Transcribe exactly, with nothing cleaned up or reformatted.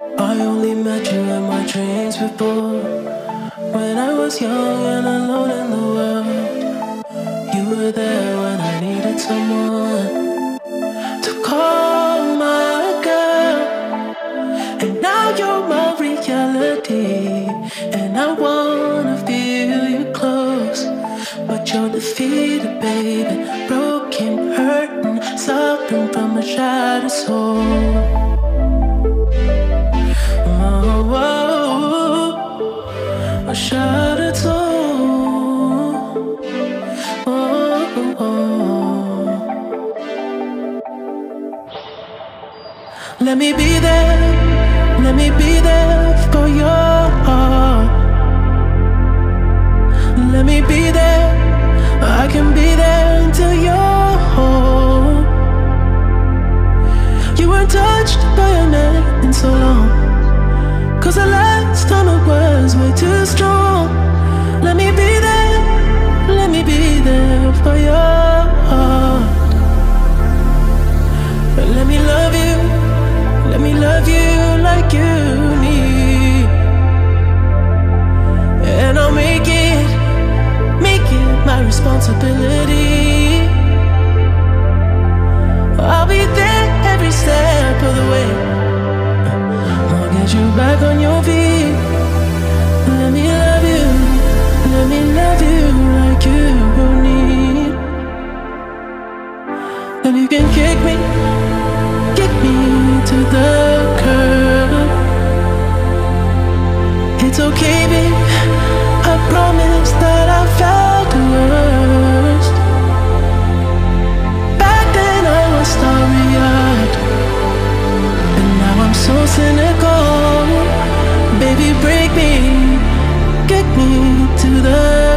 I only met you in my dreams before, when I was young and alone in the world. You were there when I needed someone to call my girl. And now you're my reality, and I wanna feel you close. But you're defeated, baby, broken, hurting, suffering from a shattered soul. I shout it all. Oh, oh, oh. Let me be there, let me be there for your heart. Let me be there, I can be there until you're whole. You weren't touched by a man in so long, 'cause the last time I was way too strong. Let me be there, let me be there for your heart. Let me love you, let me love you like you need. And I'll make it, make it my responsibility. I'll be there every step of the way. You back on your feet. Let me love you, let me love you like you need. Then you can kick me, kick me to the curb. It's okay, babe, I promise that I felt the worst. Back then I was starry-eyed, and now I'm so cynical. Baby, break me, get me to the